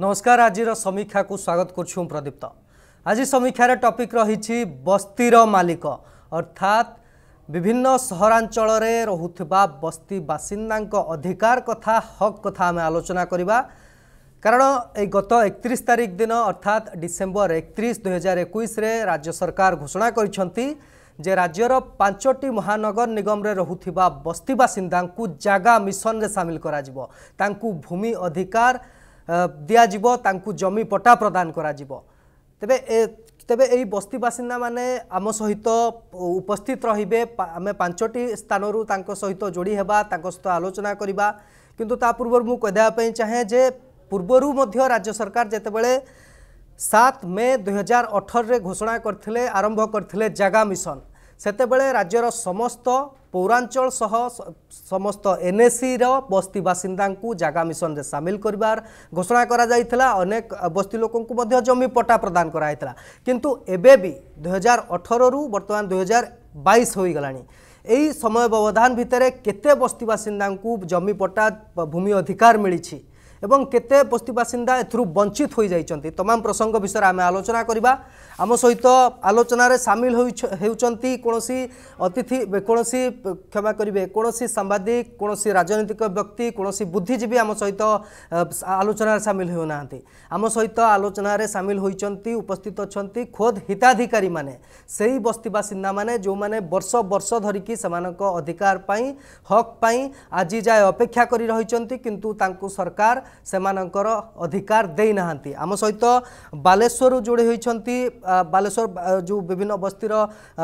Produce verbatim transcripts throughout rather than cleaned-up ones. नमस्कार आज समीक्षा को स्वागत करुँ प्रदीप्त। आज समीक्षार टॉपिक रही बस्तीर मालिक अर्थात विभिन्न सहरांचल रोथुवा बस्ती बासिंदा अधिकार कथा हक कथा आम आलोचना करवा। कारण ये गत एकतीस तारीख दिन अर्थात डिसेम्बर एकतीस दुई हजार इक्कीस राज्य सरकार घोषणा कर जे राज्यर पांचटी महानगर निगम रे रहुथिबा बस्ती बासिंदा को जागा मिशन रे शामिल करा जिवो, तांकु भूमि अधिकार दिया जिवो, तांकु जमी पट्टा प्रदान करा जिवो। तबे तबे एही बस्ती बासिंदा माने आम सहित उपस्थित रहिबे, आमे पांचटी स्थानरू तांको सहित जोड़ी हेबा, तांको सहित आलोचना करवा। किंतु ता पूर्व मु कहिदा पई चाहे जे पूर्वरू मध्य राज्य सरकार जेतेबेले सात मे दुई हजार अठर घोषणा करथिले आरंभ करथिले जागा मिशन, सेतेबेले राज्यर समस्त पौरांचल सह समस्त एनएसी रो बस्ती बासिंदा को जागा मिशन रे शामिल करबार घोषणा करा जाइथिला। अनेक बस्ती लोकन को मध्य जमी पट्टा प्रदान कराइथिला, किंतु एबे भी दुई हजार अठर रु वर्तमान दुई हजार बाईस होई गलानी। एही समय व्यवधान भितरे केते बस्ती बासिंदा को जमी पट्टा भूमि अधिकार मिलिछि एवं केते बस्ती बासिंदा एथरू वंचित हो जाइछन्ती, तमाम प्रसंग विषय आम आलोचना करवा। आम सहित आलोचन सामिल होउछन्ती कोनोसी अतिथि, कोनोसी क्षमा करिवे, कोनोसी सांबादिक, कोनोसी राजनीतिक व्यक्ति, कोनोसी बुद्धिजीवी आम सहित आलोचन सामिल हो नाहंती। आम सहित आलोचन सामिल होइछन्ती उपस्थित अछन्ती खोद हिताधिकारी माने, सेही बस्ती बासिंदा माने जो माने वर्ष वर्ष धरिकी समानक अधिकार पाई हक पाई आजि जाय अपेक्षा करि रहिछन्ती, किंतु तांकु सरकार सेमानंकर अधिकार दे नाहंती। आम सहित बालेश्वर जोड़ी होइछन्ती, बालेश्वर जो विभिन्न बस्तीर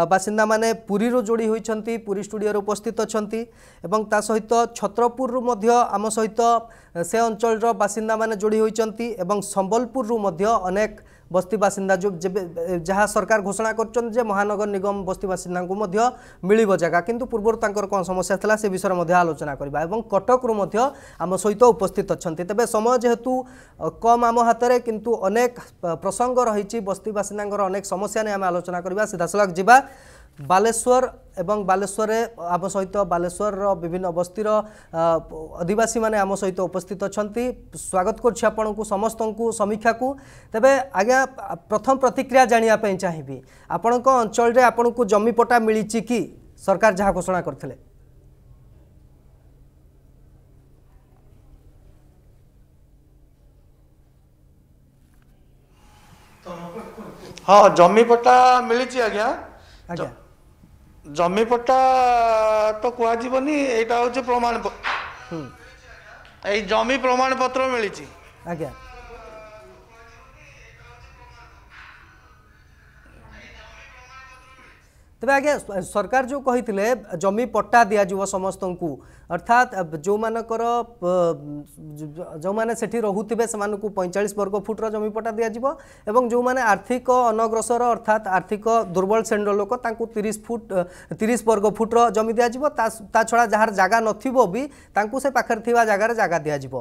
बासिंदा माने पुरी जोड़ी होइछन्ती, पुरी स्टूडियो उपस्थित अछन्ती एवं ता सहित छत्रपुर रु मध्य आम सहित से अंचल रो बासिंदा माने जोड़ी होइछन्ती एवं संबलपुर रु मध्य अनेक बस्ती बासिंदा जो जहाँ सरकार घोषणा कर महानगर निगम बस्ती बासिंदा को मध्य मिलिबो जागा, किंतु पूर्वर तांकर कोन समस्या थिला से विषय मध्य आलोचना करबा एवं कटक रु मध्य आम सहित उपस्थित अछन्ती। तबे समय जेहेतु कम आम हाथ में, किंतु अनेक प्रसंग रही बस्ती बासिंदांकर अनेक समस्या ने आम आलोचना करबा। सीधासलख जीवा बालेश्वर एवं बालेश्वर आम सहित बालेश्वर विभिन्न बस्तीर आदिवासी माने आम सहित उपस्थित अछंती। स्वागत करछि आपनकु समस्तंकु समीक्षा को। तबे आज्ञा प्रथम प्रतिक्रिया जानिया पई चाहिबी, आपनक अंचल रे आपनकु जमी पट्टा मिलिछि कि सरकार जहा घोषणा करथिले? हां, जमी पट्टा मिलिछि आज्ञा। आज्ञा जमी पट्टा तो कह जीवनी, एटा होचे प्रमाण जमी प्रमाण पत्र मिली ची। आज्ञा तबे आज्ञा सरकार जो कही जमी पट्टा दिया दिज्व समस्त को, अर्थात जो मानकर जो मैंने से रुथे से पैंचाश वर्ग फुट्र जमी पट्टा दिज्व एवं जो मैंने आर्थिक अनग्रसर अर्थात आर्थिक दुर्बल श्रेणी लोक तीस फुट तीस वर्ग फुट्र जमी दिज्व, छड़ा जार जगह नो भी से पाखे थोड़ा जगार जगह दिज्व।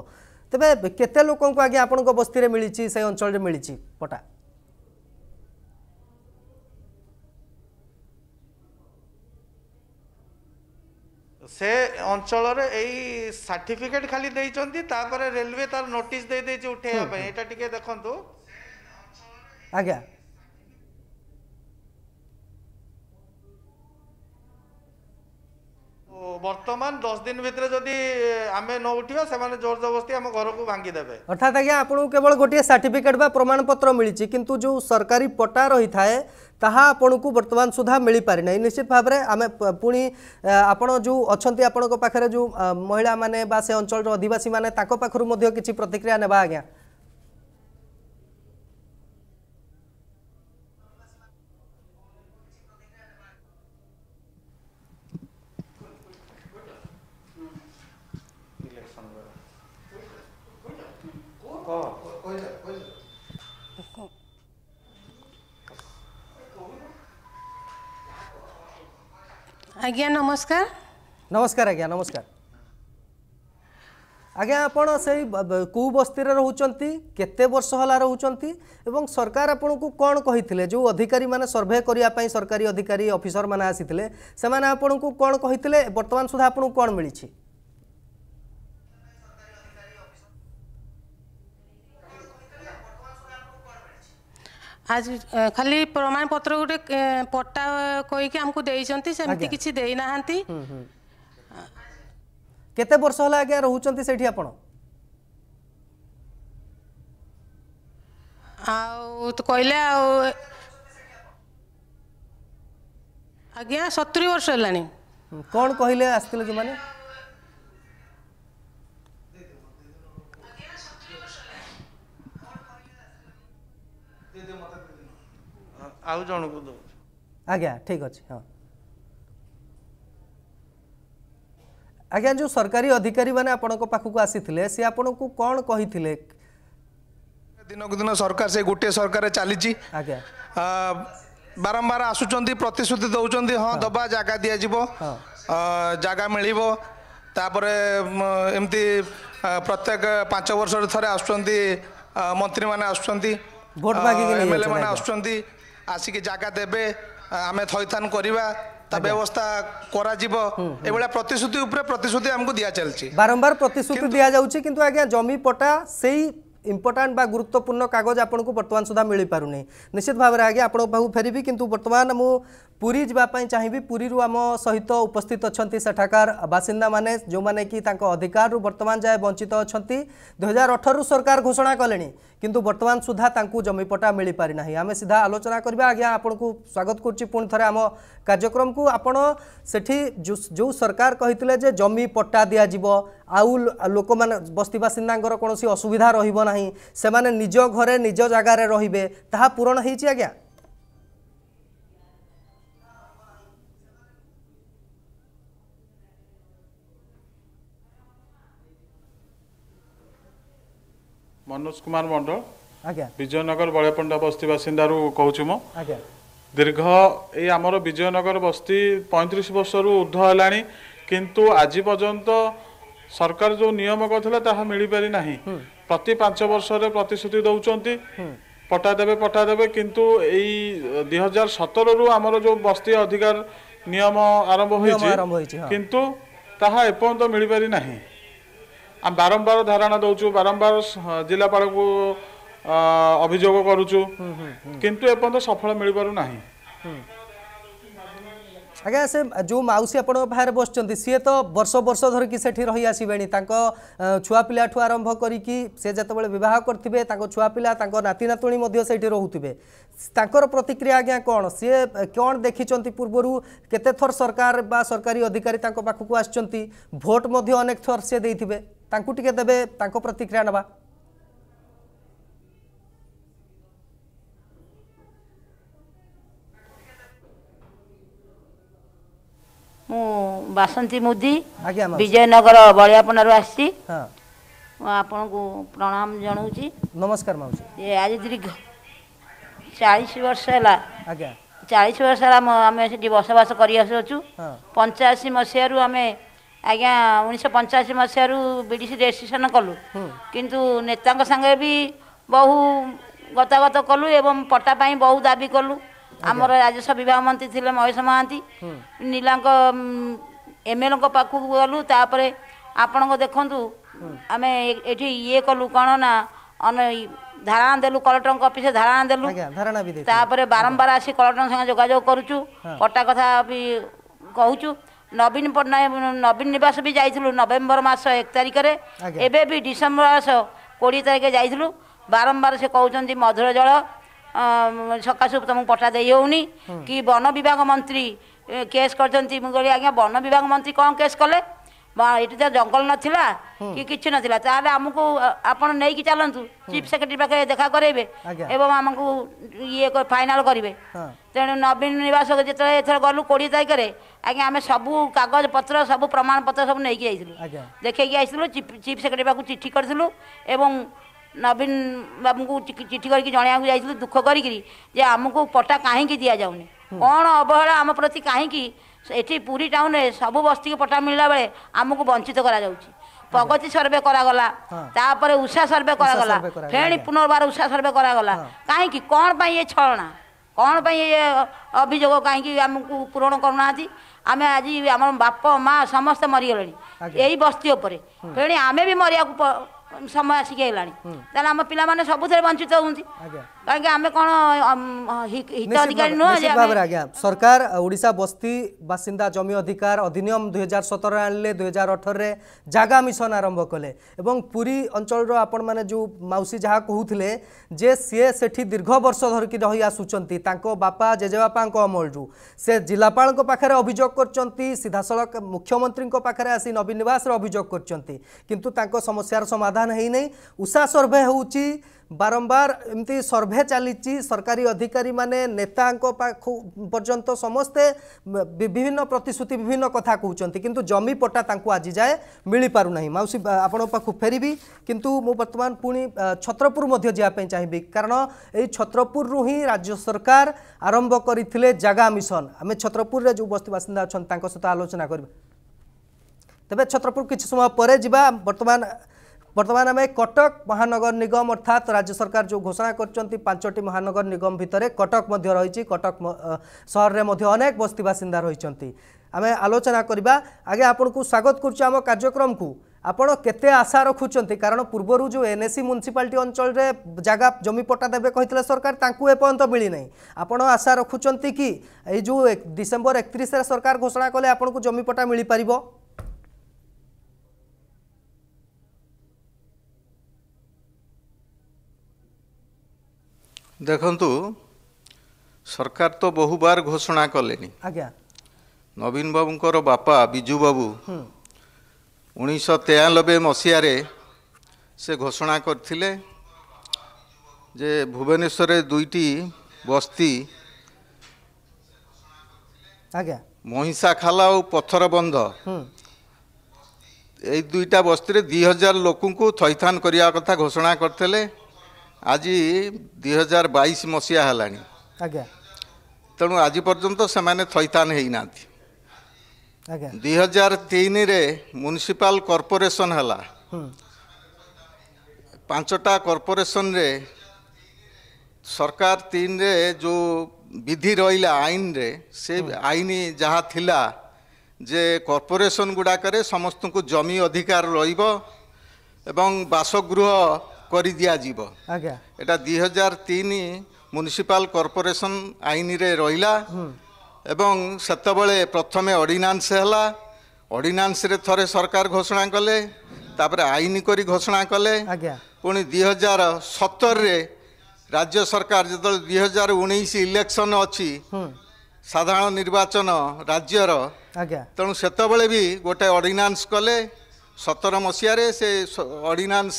तेज केते लोक आज्ञा आपण बस्ती में मिली से अंचल मिली पट्टा? से अंचल यही सर्टिफिकेट खाली तापर रेलवे तार नोटिस दे देछि उठेबा एटा टिके देखंतु आज्ञा। ओ वर्तमान दस दिन भितर जदि आमे न उठिबा से माने जोर जबरदस्ती हम घर को भांगी देबे, अर्थात आज्ञा आपन केवल गोटे सर्टिफिकेट बा प्रमाण पत्र मिलिछि, किंतु जो सरकारी पट्टा रही थाए ताहा आपनकु वर्तमान सुधा मिली पारि नै। निश्चित भाव में आम पुणी आपण जो अछंती आपण को पाखरे जो महिला माने बा से अंचल रो आदिवासी माने ताको पाखरु मध्य किछि प्रतिक्रिया नेबा आज्ञा? आज्ञा नमस्कार। नमस्कार आज्ञा, नमस्कार आज्ञा। आपण से कौ बस्ती रे रहउचंती, केते वर्ष होला रहउचंती एवं सरकार आपण को कोन कहिथिले? जो अधिकारी माने सर्वे करिया पई सरकारी अधिकारी ऑफिसर माने आसीथिले, से माने आपण को कोन कहिथिले? वर्तमान सुधा आपण को कोन मिली छी? आज खाली प्रमाण पत्र गोटे पट्टा कहीकि हमको देइछंती सेमति किछि देइ नाहंती। केते वर्ष होला आगे रहउछंती सेठी आपण? आ तो कहले आ आज्ञा सत्तरी वर्ष हलानी। कोन कहले आस्तिले जे माने? आउ जण को दो आज्ञा ठीक अछि। हां आज्ञा जो सरकारी अधिकारी माने आपण को पाखु को आसीथिले से आपण को कोन कहिथिले? दिन को दिन सरकार से गोटे सरकार चली जी आज्ञा बारंबार आसुचंती प्रतिश्रुति दउचंती। हां दबा जागा दिया जीवो जागा मिलिवो तापरे एम्ति प्रत्येक पांच वर्ष थरे आसुचंती मंत्री माने आसुचंती वोट बाकी के एमएलए माने आसुचंती आसिक जगह देवे आम थैथान करवा व्यवस्था करा प्रतिश्रुति प्रतिश्रुति आमको दिया चलची बारंबार प्रतिश्रुति दिया जाउची किंतु आज्ञा जमी पटा से इंपोर्टेंट बा गुरुत्वपूर्ण कागज आपको बर्तमान सुधा मिल पार नहीं। निश्चित भाव में आज्ञा आपको पाक फेरि किंतु बर्तमान मु पुरी जावाई चाहिए। पुरी रू आम सहित उपस्थित अच्छा सेठाकार बासिंदा माने जो माने कि अधिकार बर्तमान जाए वंचित अच्छा दुई हजार अठर सरकार घोषणा कले किंतु बर्तमान सुधा तांकु जमीपटा मिल पारी ना। आम सीधा आलोचना करवा आज्ञा आपको स्वागत करुच्ची पुणी थे आम कार्यक्रम को। आपण सेठी जो सरकार कही जमी पट्टा दि जा आउ लोक मैंने बस्ती बासिंदा कौन असुविधा रहा से माने निज घरे निज जगार रे ता पूरण होज्ञा। मनोज कुमार मंडल विजयनगर बलियापंडा बस्ती बासिंदा कहूँ मो दीर्घ ये आमर विजयनगर बस्ती पैंतीस वर्ष रु ऊर्ध्व है किंतु आज पर्यंत सरकार जो नियम करता मिल पारी ना। प्रति पांच वर्ष प्रतिश्रुति दौरान पट्टा देवे पट्टा देवे किंतु यही दुई हजार सतर रु आमर जो बस्ती अधिकार नियम आरंभ हो किंतु ताहा एपर्यंत मिल पारी ना। आम बारंबार धारणा दौचु बारंबार जिलापाल को अभियोग करूचु किंतु एपर्यंत सफल मिल पार ना। आज्ञा से जो मौसी आप बाहर बस सी तो वर्ष वर्ष धरिकी से रही आसवे छुआ पिला ठू आरंभ करी से जिते बह करेंगे छुआ पिला नाती नातुणी से रोथे तर प्रतिक्रिया आज्ञा कौन सी कौन देखी पूर्वर केते थर सरकार बा सरकारी अधिकारी पाखक आसोट अनेक थर सी देते देवे प्रतिक्रिया ना। बासंती मुदी विजयनगर बलियापन आसी आपन को प्रणाम जनाऊँ। नमस्कार माउसी। ये आज दीर्घ चालीस वर्ष है चालीस वर्ष है बसवास करसु पंचाशी मसीह आम आज्ञा उन्नीस पंचाशी मसीह बीडीसी रेजिस्ट्रेशन कलु किंतु नेता संगे भी बहु गतागत कलु एवं पट्टापाई बहु दाबी कलु। आमर राजस्व विभाग मंत्री थे महेश महांती नीला एमएलए पाखक गलु तापर आपण को देखु आम ये ये कलु कौन ना धारणा देलु कलेक्टर अफिस धारणा देलु तापर बारंबार आसी कलेक्टर संगे जोगाजोग करूचु पट्टा कथा भी कहूचु। नवीन पट्टनायक नवीन निवास भी जाइलु नवेम्बर मस एक तारिख एवं भी डिसेम्बर मस कोड़े तारिख जाइलु बारंबार से कहते मधुर जल सकाशु तुमको पट्टा दे होनी कि वन विभाग मंत्री केस करती मुझे आज्ञा वन विभाग मंत्री कौन केस कले ये तो जंगल नाला कि किसी नाला ताल आमको आपड़ नहीं चलतु चीफ सेक्रेटरी पाखे देखा करेंगे एवं आमको ये फाइनाल करेंगे। तेणु नवीन निवास जिते एथर गलु कोड़े तारिख आज्ञा आम सबू कागज पत्र सब प्रमाण पत्र सब नहीं देखे आईलु चीफ सेक्रेटरी पाक चिठी करूँ एवं नवीन बाबू को चिट्ठी करके जनवाक जाइए दुख करी आमको पट्टा कहीं दि जाऊनि कौन अवहेला आम प्रति कहीं ये पूरी टाउन में सब बस्ती की पट्टा मिलला बेले आमको वंचित करा जाउची। प्रगति सर्वे करागला तापर उषा सर्वे करागला फेणी पुनर्बार उषा सर्वे करागला कहीं कौन पर ये छलना कौन पर ये अभियोग कहीं आमको पूरण करना आम आज आम बाप माँ समस्त मरीगले यही बस्ती उपर फेणी आम भी मरिया समय आसिक आम पाने सबुथे वंचित होती। कहीं आम कौन हित अधिकारी नुह सरकार ओडिशा बस्ती बासिंदा जमी अधिकार अधिनियम दुई हजार सतर आनले दुई हजार अठर जगा मिशन आरंभ कले पूरी अंचल आपण मैंने जो मौसी जहाँ कहते जे सी से दीर्घ वर्ष धरिकी रही आसुंच बापा जेजेबापा अमलू से जिलापाल पाखे अभियोग कर सीधासल मुख्यमंत्री पाखे आसी नवीन निवास अभियोग कर समस्यार समाधान है नहीं उषा सर्भे हो बारंबार एमती सर्भे चली सरकारी अधिकारी माने नेता पर्यंत समस्ते विभिन्न प्रतिश्रुति विभिन्न कथा कहते किंतु जमी पट्टा आज जाए मिल पारना मौसी आपण पाखु फेरिबी किंतु मु वर्तमान पुणी छत्रपुर मध्य जावाई चाहिए कारण ये छत्रपुर रु ही राज्य सरकार आरंभ करते जगा मिशन आम छत्रपुर जो बस्ती बासिंदा अच्छा सहित आलोचना कर तेज छत्रपुर किसी समय पर जा बर्तमान वर्तमान आम कटक महानगर निगम अर्थात राज्य सरकार जो घोषणा कर पांचटी महानगर निगम भितर कटक मध्य रही कटक सहर में अनेक बस्ती बासिंदा रही आम आलोचना करवा आगे आपण को स्वागत करुँ आम कार्यक्रम को आपण केते आशा रखुंत कारण पूर्वर जो एनएससी म्युनिसिपालिटी अंचल जगह जमी पट्टा देवे कहते सरकार तांकू एपर्यंत मिलना आपण आशा रखुंत कि ये जो डिसेम्बर इकतीस सरकार घोषणा कले आपण को जमी पट्टा मिल पार देखंतु सरकार तो बहुबार घोषणा कले आज्ञा नवीन बाबूंकर बापा बिजू बाबू उन्नीस तेयानबे मसीह से घोषणा करथिले जे भुवनेश्वर दुईटी बस्ती आज्ञा महिषाखाला और पथरबंध ये दुईटा बस्ती दी हजार लोक थैथान करिया कथा घोषणा करथिले आज दुई हजार बैश मसीहा है तेणु आज पर्यंत से मैंने थैथान है ना दुई हजार तीन म्युनिसिपल कॉर्पोरेशन है पांचटा कॉर्पोरेशन रे सरकार तीन रे जो विधि रहा आईन रे से आईन जहाँ थिला जे कॉर्पोरेशन गुड़ाक समस्त को जमी अधिकार एवं बासगृह कर दिजीव एटा दुई हजार तीन म्युनिसिपल कॉर्पोरेशन आईन रे रहा एवं सेतबेले प्रथम ऑर्डिनेंस है ऑर्डिनेंस रे थरे सरकार घोषणा कले तापर आईन करी घोषणा कले पुणी दुई हजार सतर रे राज्य सरकार जो दुई हजार उन्नीस इलेक्शन अच्छी साधारण निर्वाचन राज्यर तेणु सेतबेले भी गोटे ऑर्डिनेंस कले सतर मसीह से ऑर्डिनेंस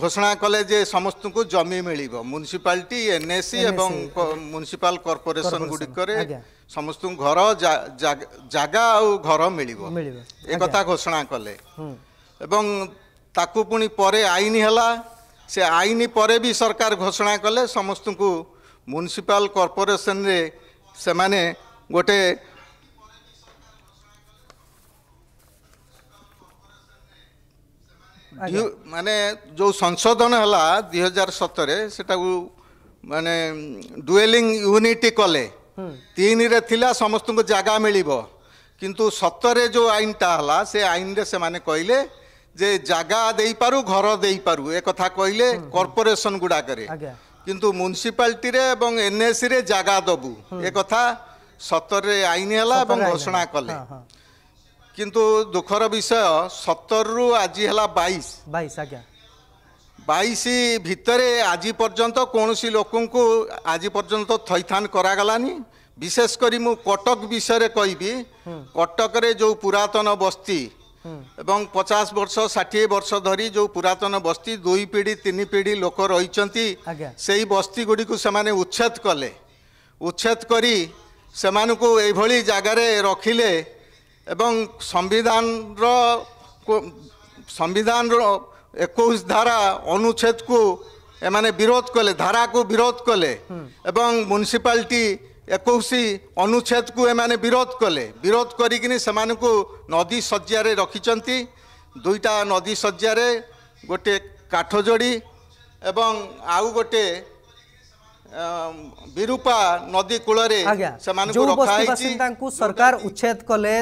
घोषणा कले जे समस्त को जमी मिल म्युनिसिपालिटी एनएससी एवं म्युनिसिपल कॉर्पोरेशन गुड़िकर समस्त घर जगा आउ घर मिल एक घोषणा कले एवं ताकू पुणी परे आईन है से आईन परे भी सरकार घोषणा कले समस्त को म्युनिसिपल कॉर्पोरेशन रे से माने गोटे माने जो संशोधन है दुई हजार सतर से माने डुएलिंग यूनिटी कले तीन रे थिला समस्त को जगह मिल किंतु सतरे जो आईन टाला से आईन रे से माने कहले जे जगह दे पारू घर दे पारू एक कथा कहले कॉर्पोरेशन गुड़ा करे किंतु म्युनिसिपालिटी रे एवं एनएससी रे जगह दबू एक कथा सतरे आईन है घोषणा कले किंतु दुखर विषय सतर रु आज है बैश बैश आज्ञा बैश भितर आज पर्यंत कौन सी लोक आज पर्यंत थैथान करागलानी विशेषकर मु कटक विषय कहबी कटक रे जो पुरातन बस्ती एवं पचास वर्ष षाठी वर्ष धरी जो पुरातन बस्ती दुई पीढ़ी तीन पीढ़ी लोक रही से बस्ती गुडी को से उच्छेद कले उच्छेद करी सेमान को एभली जगार रखिले एवं संविधान संविधान इक्कीस धारा अनुच्छेद को एमाने विरोध कले धारा को विरोध कले एवं म्युनिसिपालिटी इक्कीस अनुच्छेद को एमाने विरोध कले विरोध करिकिनी सेमान को नदी सज्जा रे रखिचंती दुईटा नदी सज्जा रे गोटे काठजोड़ी एवं आउ गोटे बिरूपा नदी कूल सरकार उच्छेद कले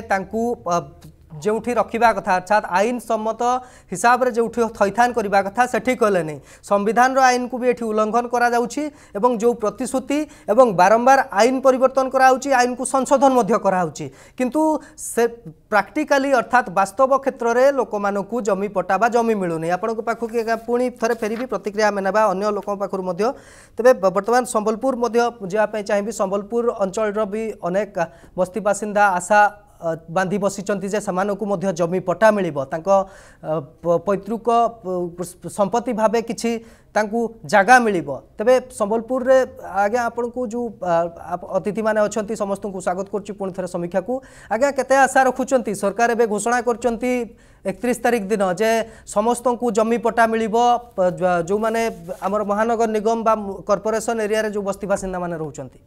जो रखा कथा अर्थात आईन सम्मत हिसाब से जो थैथान करने कथा से कले नहीं। संविधान आईन को भी ये उल्लंघन करा एवं जो प्रतिश्रुति एवं बारंबार आईन परिवर्तन करा आईन को संशोधन करा किंतु से प्राक्टिकाली अर्थात वास्तव क्षेत्र में लोक मानक जमी पटा बा जमी मिलूनी। आपण पाखु पुणी थे फेरि प्रतिक्रिया आम ना अगर लोक पाखु तेज बर्तमान संबलपुर जावाई चाहिए। संबलपुर अंचल भी अनेक बस्ती बासिंदा आशा बांधि बसिचंती जे समानकु मध्य जमी पट्टा मिलिबो तांको पैतृक संपत्ति भावे किछि तांको जागा मिलिबो। तबे संबलपुर रे आगे आपनकु जो अतिथि माने अछंती समस्तकु स्वागत करछि पुणी थरे समीक्षा को। आगे केते आशा रखुचंती सरकार एबे घोषणा करचंती इकतीस तारीख दिन जे समस्तकु जमी पट्टा मिलिबो जो माने हमर महानगर निगम बा कॉर्पोरेशन एरिया रे जो बस्ती बासिंदा माने रहउचंती।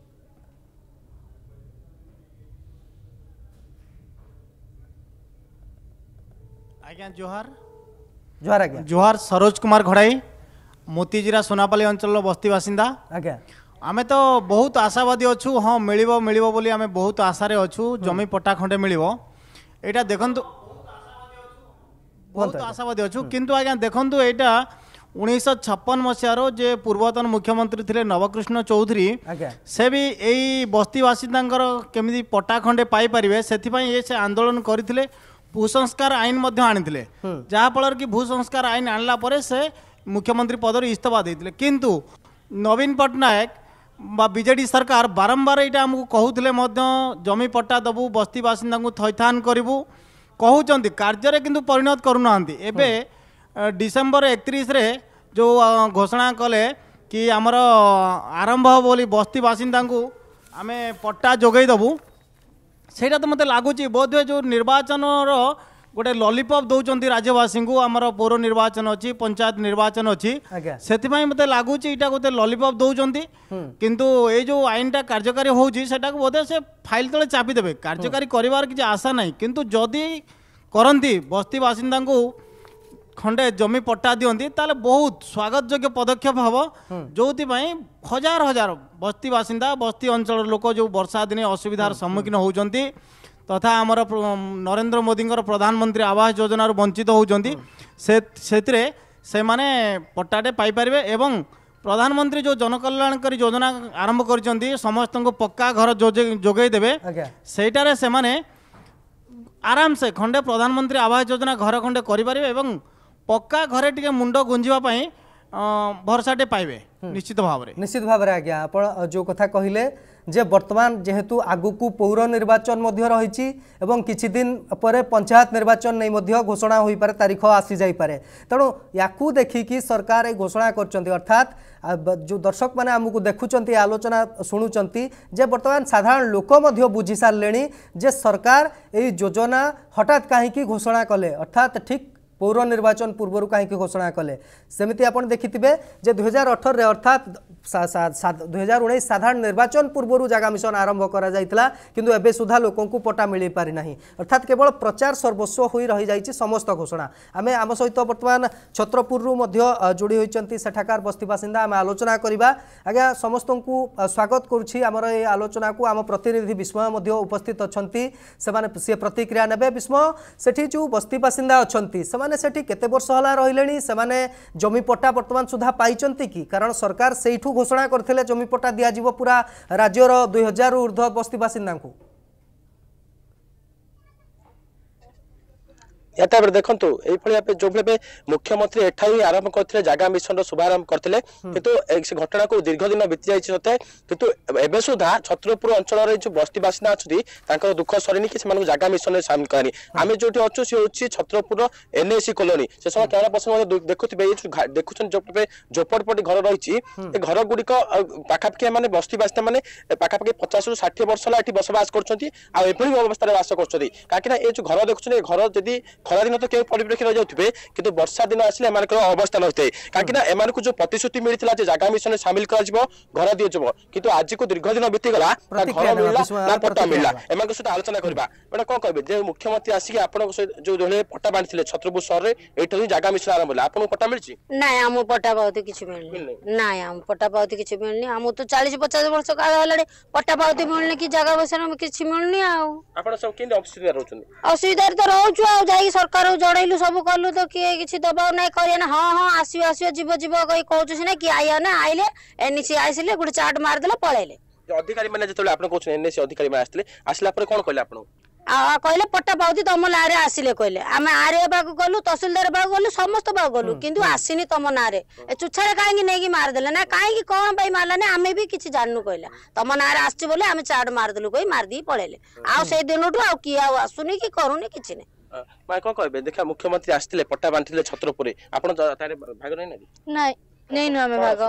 आज्ञा जोहार जोहार आज्ञा जोहार सरोज कुमार घड़ाई मोतीजिरा सोनापाली अंचल बस्ती बासिंदा। आज्ञा आमे तो बहुत आशावादी अच्छू हाँ मिलिबो मिलिबो बोली आमे बहुत आशारे अच्छू जमी पट्टा खंडे मिलिबो एटा देखंतु बहुत आशावादी अच्छू किंतु आज्ञा देखंतु एटा उन्नीस छप्पन मसीहारो जे पूर्वतन मुख्यमंत्री थिले नवकृष्ण चौधरी से भी यही बस्ती बासिंदांकर केमिति पट्टा खंडे पाई परिवे सेथिपाई ये से आंदोलन करथिले भूसंस्कार आईन मध्य आनिथिले जहाँफल कि भूसंस्कार आईन आनला परे से मुख्यमंत्री पदर इस्तफा देथिले किंतु नवीन पट्टनायक बा बीजेडी सरकार बारंबार एटा हमकु कहूथिले मध्य जमी पट्टा दबू बस्ती बासिंदा को थैथान करू कहउचंती कार्य रे किंतु परिणत करूनांती। एबे डिसेंबर इकतीस रे जो घोषणा कले कि हमर आरंभ बोली बस्ती बासिंदा को आमे पट्टा जोगै दबू सेटा तो मत लगुच बोध हुए जो निर्वाचन गोटे लॉलीपॉप दौरान राज्यवासी को आमर पौर निर्वाचन अच्छी पंचायत निर्वाचन अच्छी से मत लगुच यहाँ गोटे लॉलीपॉप दौरान किंतु ये जो आईनटा कार्यकारी होटा बोधे से फाइल तले चापीदे कार्यकारी करार कि आशा ना किंतु जदि करती बस्ती बासिंदा को खंडे जमी पट्टा दिखती ताले बहुत स्वागत योग्य पदक्षेप हम जो हजार हजार बस्ती बासिंदा बस्ती अंचल लोक जो वर्षा दिने असुविधार सम्मुखीन होती तथा आमर नरेंद्र मोदी प्रधानमंत्री आवास योजना वंचित होती से माने पट्टाटे पाइपारे एवं प्रधानमंत्री जो जनकल्याणकारी योजना आरंभ कर समस्त को पक्का घर जोगैदेवे सेटारे से आराम से खंडे प्रधानमंत्री आवास योजना घर खंडे करें एवं पक्का घरे टे मुंड गुंजापी भरसाटे पाइबे निश्चित भाव में निश्चित भाव में। आज्ञा आप जो कथा कहले जे बर्तमान जेहेतु आगुक पौर निर्वाचन रही किछि दिन पर पंचायत निर्वाचन नहीं घोषणा हो पारे तारीख आसी जापे तेणु या देखिकी सरकार घोषणा कर अर्थात जो दर्शक मैंने आमको देखुं आलोचना शुणुंटे जे बर्तमान साधारण लोक बुझी सारे जे सरकार यही योजना हठात कहीं घोषणा कले अर्थात ठीक पौर निर्वाचन पूर्वर कहीं घोषणा कले सेमती आप देखिथे जे दुई हजार अठर अर्थात दुई हजार उन्नीस साधारण निर्वाचन पूर्वर जगा मिशन आरंभ करा जाइतला किंतु एबे सुधा लोकों को पट्टा मिल पारि नाही अर्थात केवल प्रचार सर्वस्व होई रही जाइछि समस्त घोषणा। आमे आम सहित वर्तमान छत्रपुरु मध्य जोड़ी होइचंती सेठाकार बस्ती बासिंदा आम आलोचना करिबा। आज्ञा समस्तंकु स्वागत करुछि आमर ए आलोचना को आम प्रतिनिधि विस्मय मध्य उपस्थित अछंती से माने से प्रतिक्रिया नेबे। विस्मय सेठी जो बस्ती बासिंदा अछंती से सेठी केते वर्ष होला रहिलेनी सेमाने जमी पट्टा वर्तमान सुधा पाइचंती की कारण सरकार सेठू घोषणा करथिले जमी पट्टा दिया जीवो पूरा राज्य रो दो हजार ऊर्ध्व बस्ती बासिंदा को। यताबर देखंतु एई फलिया पे जोबले मुख्यमंत्री एठाई आरंभ करथिले जागा मिशन रो शुभारंभ करथिले किंतु से घटना को दीर्घ दिन बीती जाइछि नते किंतु एबे सुधा छत्रपुर अंचल रे जो बस्ती बासिंदा अछि तांकर दुख सरिनी कि सेमान को जागा मिशन रे शामिल करी आमे जोठी अछि से होछि छत्रपुर एनएसी कॉलोनी से समय कैमरा पर्सन देखुथिबे ए देखुछन जोबले जोपड़पटी घर रहिछि ए घर गुडी को पाखापके माने बस्ती बासिंदा माने पाखापके पचास से साठ वर्ष लाठी बसवास करछथि आ एपरि अवस्था रे वास करछथि काकिना ए जो घर देखुछन ए घर जदी खरा दिन तो क्यों परिप्रेक्षी रही जाए कि वर्षा दिन आसिले अवस्थान होता है कहीं जो प्रतिश्रुति मिलता है जगह मिशन सामिल कर दिजाव कि आज को दीर्घ दिन बीतीगला घर मिलला ना पट्टा मिलला एम सहित आलोचना करवा मैडम कौन कहे मुख्यमंत्री आसिक जो पट्टा बांधे छत्रपुर सहर में जगह मिशन आरंभ होगा आपको पट्टा मिली ना आम पट्टा पावती किसी मिलनी ना आम पट्टा पावती किसी मिलनी आम तो चालीस पचास वर्ष काल पट्टा पावती मिलनी कि जगह बसान किसी मिलनी असुविधा तो रोचु आ जाए सरकार जनइलु सब कलु तो किए किसी दबाव ना करना हाँ हाँ आसो आसो जीव जीव कही कहूँ सीना किए आया ना आइले एनसी आसले गोटे चार्ट मारदेला पलैले अधिकारी मैंने जो आप कहते हैं एनसी अधिकारी मैंने आसले आसला कौन कहले आप कहले पट्टा पावती तुम ना आसिले कहले आम आर ए बाग गलु तहसीलदार बाग गलु समस्त बाग गलु किंतु आसिनी तुम ना चुछारे कहीं नहीं मारदेले ना कहीं कौन पाई मारलाने आम भी किसी जानू कहला तुम ना आसु बोले आम चार्ट मारदेलु कही मारदी पलैले आउ से दिन किए आसुनी कि करूनी किसी नहीं मैं कौन कहे देखा मुख्यमंत्री आसते पट्टा बांधे छत्रपुर आपन भाग नहीं नहीं नुआ भाग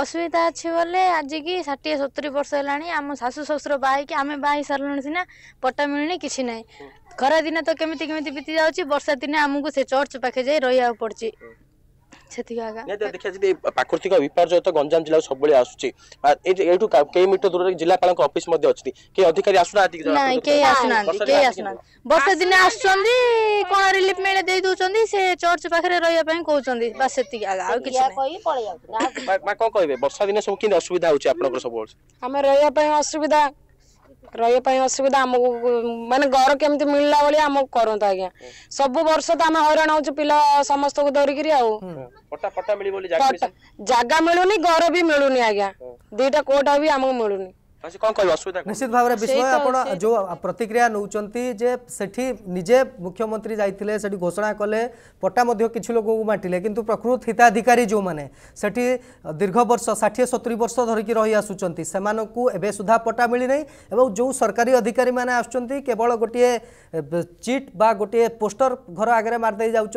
असुविधा अच्छे बोले आज की षाठी सतुरी वर्ष है आम शाशु शशुर बाईक आम बाई सारे सीना पट्टा मिलनी किसी ना खरा दिन तो केमी केमी बीती जाऊँगी वर्षा दिन आमको से चर्च पाखे जा रहा पड़ी प्राकृतिक विपर्जय तो गंजाम जिला सब आसुच्छी मीटर दूर जिलापाल ऑफिस अधिकारी आसुना बर्षा दिन आसान रिलीफ मेले दे दूसरी से चर्च पाखे रही कहते बस कौन कहे बर्षा दिन सब असुविधा हो रही असुविधा रही असुविधा आमको मानते घर केमती मिलला भाई आम करता आज्ञा सब वर्ष तो आम हईराण हो पिला समस्त को धरिक जगह मिलूनी घर भी मिलूनी आज्ञा दीटा कोटा भी आमको मिलूनी निश्चित भाव विषय आप जो प्रतिक्रिया नौकरी सेठी निजे मुख्यमंत्री जाइए से घोषणा कले पट्टा किसी लोक को बांटिले किंतु प्रकृत हिताधिकारी जो मैंने सेठी दीर्घ वर्ष षाठी सतुरी वर्ष धरिकी रही आसुँच से एवं सुधा पट्टा मिलना और जो सरकारी अधिकारी मैंने आसुँच केवल गोटे चिट बा गोटे पोस्टर घर आगे मारदे जाऊँ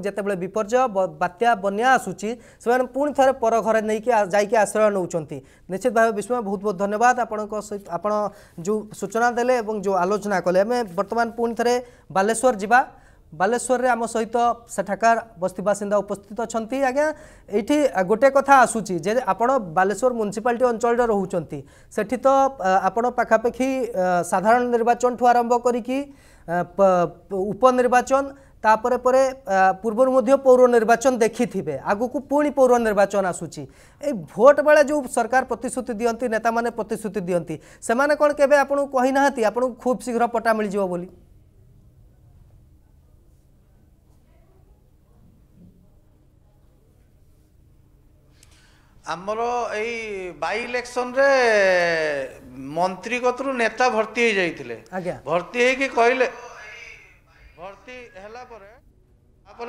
जितेबाला विपर्जय बात्या बन्या आसूची से पुणी थे पर घर नहीं जाकि आश्रय नौ निश्चित भाव विस्मय बहुत बहुत धन्यवाद आपन जो सूचना देले जो आलोचना कले हमें वर्तमान पुणी थे बालेश्वर जावा बालेश्वर आम सहित सेठाकार बस्ती बासिंदा उपस्थित अच्छा आज्ञा ये गोटे कथा आसूची जे आपण बालेश्वर म्युनिसिपालिटी अंचल रोचे सेठी तो आपण पाखापाखि साधारण निर्वाचन ठू आरंभ करी उपनिर्वाचन तापर परे पूर्वर मध्य पौर निर्वाचन देखी थे आगू पुणी पौर निर्वाचन आसूची ए भोट बेले जो सरकार प्रतिश्रुति दियंती नेता माने प्रतिश्रुति दियंती सेमाने कौन केबे आपन कहि नाहती आपन खूब शीघ्र पट्टा मिल जीव बोली आमर एई बाई इलेक्शन रे मंत्री कतरु नेता भर्ती हो जाइतिले भर्ती हे कि कहले भर्ती हेला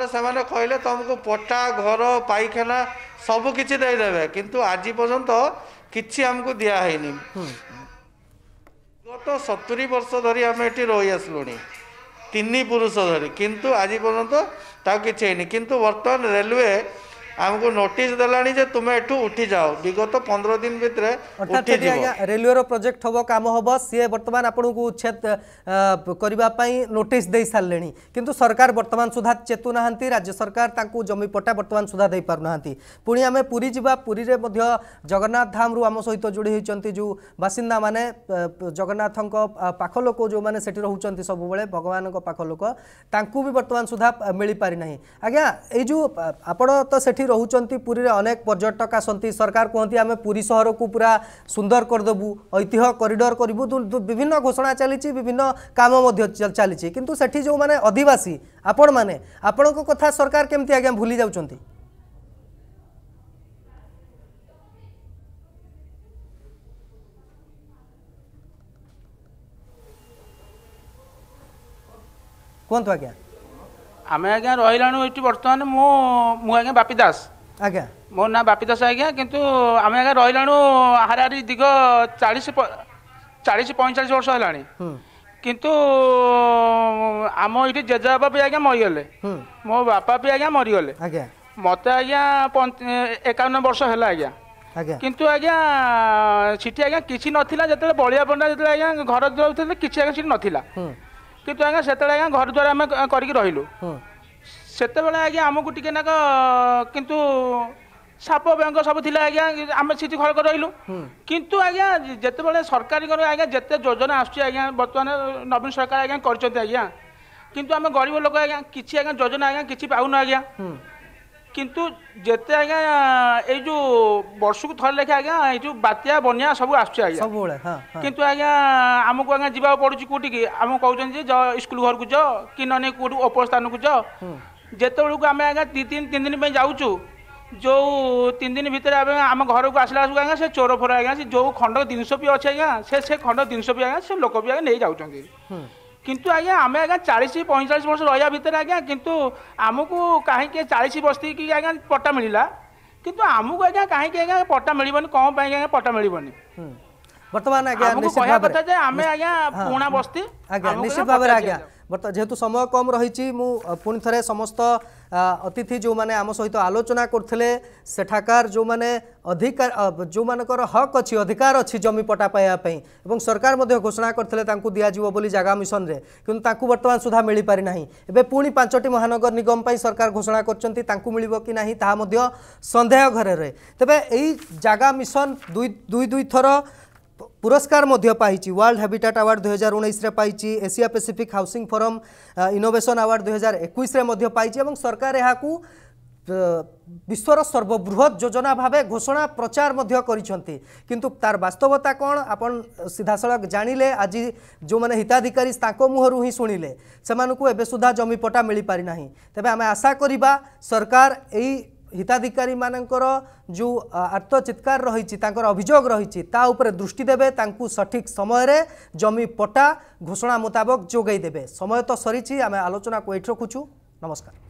सेमाने कहले तुमको पट्टा घर पाइखाना सब किछि देदेबे किंतु आज पर्यंत किछि हमको दिया हैनी गत सत्तरी वर्ष धरी आम ये रही आसलुणी तीन पुरुष धरी किंतु आज पर्यंत ताक किछि हैनी किंतु वर्तमान रेलवे आमको नोटिस देलानी जे तुम एठू उठी जाओ विगत पंद्रह दिन भितर उठी जाओ रेलवे प्रोजेक्ट हम कम हम सी बर्तमान आपको उच्छेद करने नोटिस दे सारे किंतु सरकार बर्तमान सुधा चेतु ना राज्य सरकार तांकु जमी पट्टा बर्तमान सुधा दे पार ना पुणी आम पुरी जावा पुरी रे मध्य जगन्नाथ धाम रु आम सहित जोड़ी होती जो बासिंदा माने जगन्नाथ पाख लोक जो मैंने रोच सब भगवान पाख लोक तांकु भी बर्तमान सुधा मिल पारिना आज्ञा ये आप तो से रोचंती पुरी रे अनेक पर्यटक आसती सरकार कहती आम पुरी सहर को पूरा सुंदर करदेबू ऐतिह्य कॉरिडोर करूँ विभिन्न घोषणा चली विभिन्न काम चली किंतु सेठी जो माने आदिवासी आपण माने आपण को कथा सरकार केमती आज्ञा भूली जाउचंती कोंत आज्ञा आम आज्ञा रही ये बर्तमान मो मु आज्ञा बापी दास आज्ञा मो ना बापी दास आज्ञा किंतु आम आज्ञा रही हाराहारी दिग चालीस चालीस पैंचाश वर्ष है किंतु आम ये जेजा बापा भी आज्ञा मरीगले मो बापा भी आज्ञा मरीगले मत आज्ञा एकावन वर्ष है आज्ञा किंतु आज्ञा सीटी आज्ञा किसी नाला जो बलिया बंडा जो आज्ञा घर द्वारा किसी आज्ञा सीट नाला कितु आज्ञा से घर द्वारा आम करू से आज्ञा आमको टी कि साप व्यंग सब थी आज्ञा आम से घर रही कितु आज्ञा जिते सरकार आज्ञा जिते योजना आसा बर्तमान नवीन सरकार आज्ञा करा कितु आम गरीब लोक आज्ञा कि आज्ञा योजना आज्ञा कि पाऊन आज्ञा कितु जिते आज्ञा ये जो वर्ष को थर लेखे आज्ञा ये बात्या बनिया सब आस कितु आज्ञा आमको आज्ञा जावा पड़ू कौटी की आम कहते हैं स्कूल घर को जा कि नने कौट ओपर स्थान को जा जिते बेलू आम आज्ञा तीन तीन दिन जाऊँ जो तीन दिन भितर आम घर को आसला आगे से चोर फोर आज्ञा से जो खंड जिनस भी अच्छे आज्ञा से से खंड जिनस भी आज्ञा से लोक भी आगे नहीं जाऊँ किंतु आज्ञा आम आज्ञा चालीस पैंतालीस वर्ष रहा भितर आज्ञा किंतु आमको कहीं चालीस बस्ती की आज्ञा पट्टा मिलला किंतु आमको आज्ञा कहीं आज्ञा पट्टा मिलबनी कौन पाई आज्ञा पट्टा मिलबनी वर्तमान आज्ञा कह कथा जे आम आज्ञा पुणा बस्ती आज्ञा निश्चित भाव आज्ञा जेहेतु समय कम रही पुणी थे समस्त अतिथि जो माने आम सहित तो आलोचना करते सेठाकार जो माने अधिकार जो मानकर हक अच्छी अधिकार अच्छी जमी पटा पाइबापी एवं सरकार घोषणा करते दिजाव बोली जगह मिशन रे किंतु वर्तमान सुधा मिल पारी ना एवं पुणी पांचटी महानगर निगम पर सरकार घोषणा कर मिल कि ना ताहा सन्देह घर रहे तेबे यही जगह मिशन दुई दुई दुई थर पुरस्कार मध्य पाई वर्ल्ड हैबिटेट अवार्ड दुई हजार उन्नीस पाई Asia Pacific housing forum innovation award दुई हजार इक्कीस पाई एवं सरकार यह विश्वर सर्वबृहत योजना भाव घोषणा प्रचार किंतु तार वास्तवता कौन आपण सीधा सड़क जानिले आज जो माने हिताधिकारी मुहरु ही शुणिले से सुधा जमी पटा मिल पारी ना तेबे आम आशा करिबा सरकार यही हिताधिकारी मानकर जो आर्त चित्कार रही अभियोग रही दृष्टि देवे सठिक समय जमी पट्टा घोषणा मुताबक जोगई देवे समय तो सरी आम आलोचना को ये रखुचु नमस्कार।